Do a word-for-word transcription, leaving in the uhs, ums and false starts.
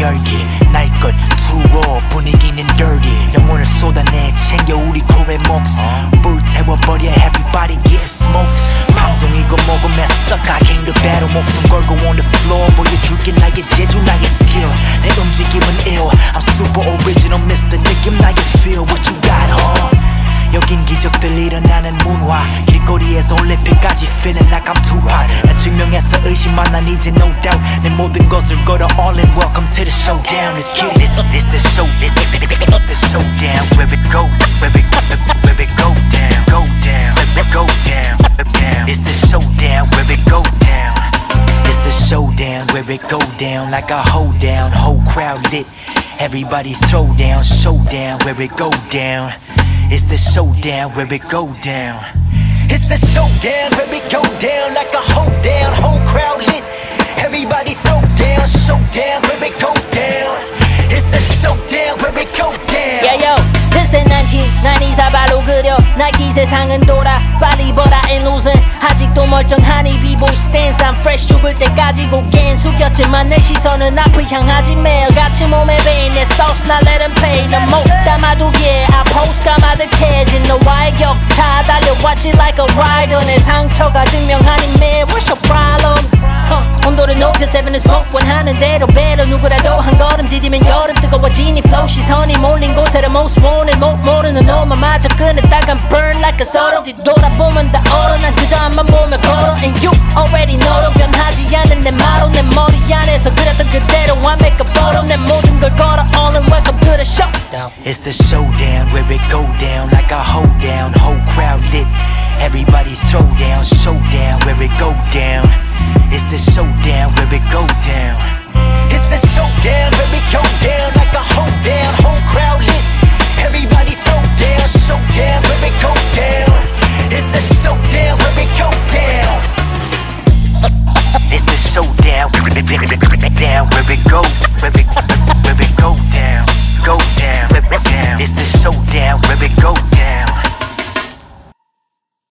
열기 날것 두어 분위기는 dirty 영혼을 쏟아내 챙겨 우리 코에 목숨 불태워버려 everybody get smoked 방송 이거 먹으면 suck I came to battle 목숨 걸고 on the floor 보여줄게 나의 재주 나의 skill 내 움직임은 ill I'm super original Mister 느낌 나의 feel what you got huh 여긴 기적들 일어나는 문화 길거리에서 올림픽까지 feeling like I'm too hot 난 증명해서 의심만 난 이제 no doubt 내 모든 것을 걸어 all in welcome to the showdown let's get it it's the show the showdown where it go where it go where it go down go down go down down it's the showdown where it go down it's the showdown where it go down like a hold down whole crowd lit everybody throw down showdown where it go down It's the showdown where it go down It's the showdown where it go down Like a whole down, whole crowd lit Everybody throw down, showdown where it go down It's the showdown where it go down Yeah yo, this the nineteen nineties 아 바로 그려 나기 세상은 돌아 빨리 벌어 and losing 아직도 멀쩡하니 B-boy stance I'm fresh 죽을 때까지 고개는 숙였지만 내 시선은 앞을 향하지 매일같이 몸에 배인 내 sauce not let them play no more 담아두기에 I post 까마득해진 너와의 격차 달려왔지 like a rider 내 상처가 증명하니 man what's your problem huh. 온도를 높여 seven and smoke 원하는 대로 배려 누구라도 한 걸음 디디면 여름 뜨거워지니 flow 시선이 몰린 곳에 the most wanted 못 모르는 너만마저 끊었다간 burn like a soda 뒤돌아보면 다 얼어 난 그저 앞만 보며 걸어 and you already know도 변하지 않는 내 말로 내 머리 안에서 그렸던 그대로 I make a photo 내 모든 걸 걸어 all in welcome to the show It's the showdown where it go down like a hold down whole crowd lit everybody throw down showdown where it go down It's the show